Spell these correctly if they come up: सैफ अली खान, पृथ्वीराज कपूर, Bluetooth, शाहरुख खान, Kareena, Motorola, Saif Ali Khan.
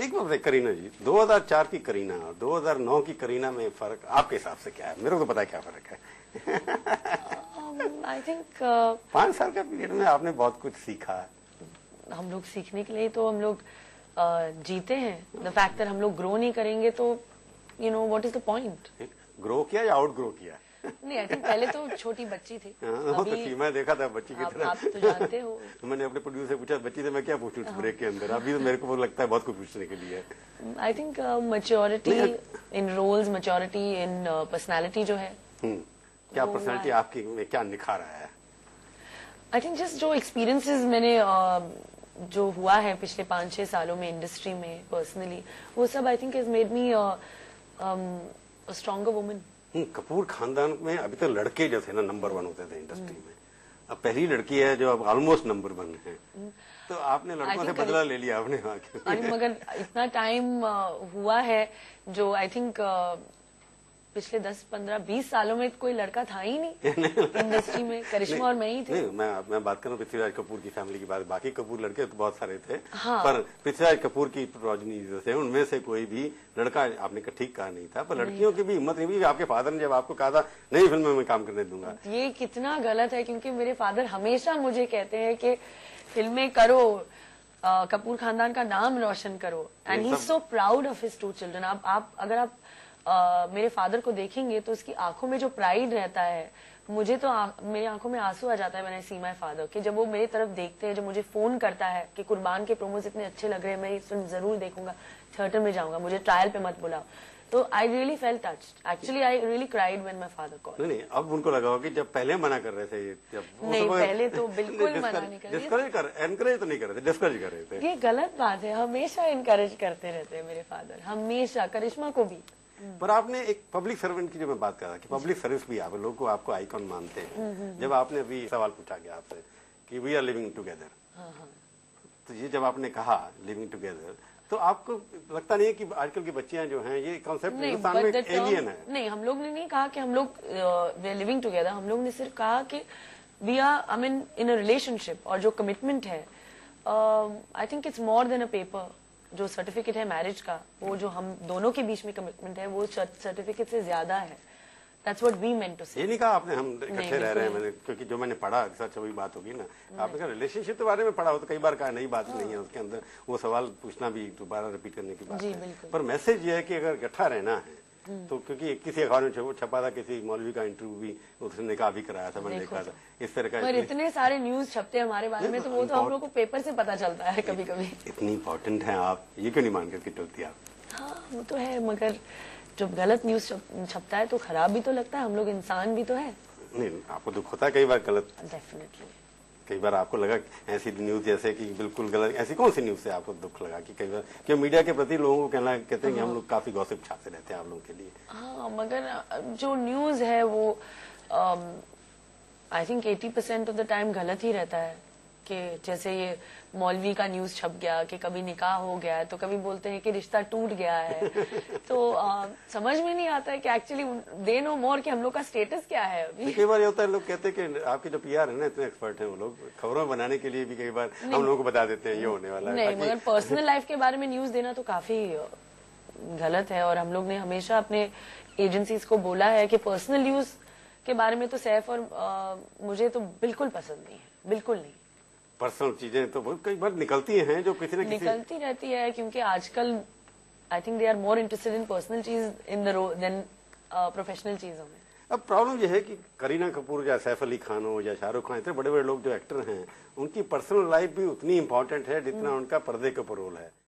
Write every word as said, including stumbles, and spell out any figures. एक बात करीना जी, दो हज़ार चार की करीना और दो हज़ार नौ की करीना में फर्क आपके हिसाब से क्या है? मेरे को तो पता है क्या फर्क है। आई थिंक पाँच साल के पीरियड में आपने बहुत कुछ सीखा। हम लोग सीखने के लिए तो हम लोग uh, जीते हैं। द फैक्ट दैट हम लोग ग्रो नहीं करेंगे तो you know what is the point. Grow किया या आउट ग्रो किया? नहीं, आई थिंक पहले तो छोटी बच्ची थी। आ, अभी तो मैं देखा था बच्ची की तरह। आप तो जानते हो। मैंने अपने प्रोड्यूसर से पूछा बच्ची से मैं क्या पूछूं इस ब्रेक के अंदर। अभी तो मेरे को लगता है बहुत कुछ पूछने के लिए। I think maturity in roles, maturity in personality जो है। क्या पर्सनालिटी आपकी में क्या निखार आया है? आई थिंक जस्ट जो एक्सपीरियंसेस मैंने uh, जो हुआ है पिछले पाँच छह सालों में इंडस्ट्री में पर्सनली, वो सब I think has made me a stronger woman. Kapoor खानदान में अभी तक तो लड़के जो थे ना नंबर वन होते थे इंडस्ट्री में, अब पहली लड़की है जो अब ऑलमोस्ट नंबर वन है। तो आपने लड़कों से बदला ले लिया आपने आगे। मगर इतना टाइम हुआ है जो आई थिंक पिछले दस पंद्रह बीस सालों में कोई लड़का था ही नहीं, नहीं। इंडस्ट्री में करिश्मा और मैं ही थे। नहीं, मैं मैं बात कर रहा हूँ पृथ्वीराज कपूर की फैमिली की बात। बाकी कपूर लड़के तो बहुत सारे थे। हाँ। पर पृथ्वीराज कपूर की प्रोजनी जो थे उनमें से कोई भी लड़का आपने का ठीक कहा नहीं था। पर लड़कियों की भी हिम्मत नहीं हुई। आपके फादर ने जब आपको कहा था नई फिल्म में काम करने दूंगा, ये कितना गलत है। क्योंकि मेरे फादर हमेशा मुझे कहते हैं की फिल्में करो, कपूर खानदान का नाम रोशन करो। And he is so proud of his two children. आप अगर आप Uh, मेरे फादर को देखेंगे तो उसकी आंखों में जो प्राइड रहता है, मुझे तो आ, मेरी आंखों में आंसू आ जाता है मैंने सी माई फादर के। जब वो मेरी तरफ देखते हैं, जब मुझे फोन करता है कि कुर्बान के प्रोमोज इतने अच्छे लग रहे हैं, मैं इस फिल्म जरूर देखूंगा, थिएटर में जाऊंगा, मुझे ट्रायल पे मत बुलाओ। तो I really felt touched, actually I really cried when my father called. नहीं, अब उनको लगा होगा कि जब पहले मना कर रहे थे, जब नहीं पहले तो बिल्कुल मना नहीं कर रहे थे, डिस्करेज कर एनकरेज तो नहीं कर रहे थे, डिस्करेज कर रहे थे। ये गलत बात है। हमेशा एनकरेज करते रहते हैं मेरे फादर, हमेशा, करिश्मा को भी। पर आपने एक पब्लिक सर्वेंट की जो मैं बात कर रहा कि पब्लिक सर्विस भी आप लोगों को आपको आइकॉन मानते हैं। जब आपने अभी सवाल पूछा गया आपसे कि वी आर लिविंग टुगेदर, तो ये जब आपने कहा लिविंग टुगेदर, तो आपको लगता नहीं है कि आजकल की बच्चियां जो हैं ये कॉन्सेप्ट हिंदुस्तान में एलियन है? नहीं, हम लोग ने नहीं कहा कि हम लोग वी आर लिविंग टुगेदर। हम लोग ने सिर्फ कहा कि we are I mean in a relationship. और जो कमिटमेंट है I think it's more than a paper. जो सर्टिफिकेट है मैरिज का, वो जो हम दोनों के बीच में कमिटमेंट है, वो सर्टिफिकेट से ज्यादा है। That's what we meant to say. ये नहीं कहा आपने हम इकट्ठे रह रहे हैं। मैंने क्योंकि जो मैंने पढ़ा सच वही बात होगी ना। आपने कहा रिलेशनशिप के बारे में पढ़ा हो तो कई बार कहा नई बात नहीं है उसके अंदर, वो सवाल पूछना भी दोबारा रिपीट करने की बात है। पर मैसेज ये है कि अगर इकट्ठा रहना है तो, क्योंकि किसी अखबार में छपा था, किसी मौलवी का इंटरव्यू भी उसने निकाह भी कराया था, मैंने देखा था इस तरह का। पर इतने सारे न्यूज छपते हैं हमारे बारे में तो वो तो हम लोग को पेपर से पता चलता है कभी कभी। इतनी इम्पोर्टेंट है आप, ये क्यों नहीं मान करके चलती आप? हाँ वो तो है, मगर जब गलत न्यूज छपता है तो खराब भी तो लगता है। हम लोग इंसान भी तो है। नहीं, आपको दुख होता है कई बार गलत? डेफिनेटली। कई बार आपको लगा ऐसी न्यूज जैसे कि बिल्कुल गलत, ऐसी कौन सी न्यूज से आपको दुख लगा कि कई बार कि मीडिया के प्रति लोगों को कहना कहते हैं कि हम लोग काफी गॉसिप छाते रहते हैं आप लोगों के लिए? हाँ, मगर जो न्यूज है वो आई थिंक अस्सी परसेंट ऑफ द टाइम गलत ही रहता है। कि जैसे ये मौलवी का न्यूज छप गया कि कभी निकाह हो गया, तो कभी बोलते हैं कि रिश्ता टूट गया है। तो आ, समझ में नहीं आता है कि एक्चुअली दे नो मोर कि हम लोग का स्टेटस क्या है अभी। कई बार ये होता है, लोग कहते हैं कि आपके जो पीआर है ना इतने एक्सपर्ट हैं, वो लोग खबरों बनाने के लिए भी कई बार हम लोगों को बता देते हैं ये होने वाला है। नहीं, मगर पर्सनल लाइफ के बारे में न्यूज देना तो काफी गलत है। और हम लोग ने हमेशा अपने एजेंसीज को बोला है कि पर्सनल न्यूज के बारे में तो सैफ और आ, मुझे तो बिल्कुल पसंद नहीं है, बिल्कुल नहीं। पर्सनल चीजें तो बहुत कई बार निकलती हैं जो किसी न किसी निकलती रहती है। क्योंकि आजकल I think they are more interested in personal चीज in the row than professional चीजों में। अब प्रॉब्लम यह है कि करीना कपूर या सैफ अली खान हो या शाहरुख खान, इतने बड़े बड़े लोग जो एक्टर हैं, उनकी पर्सनल लाइफ भी उतनी इम्पोर्टेंट है जितना उनका पर्दे का रोल है।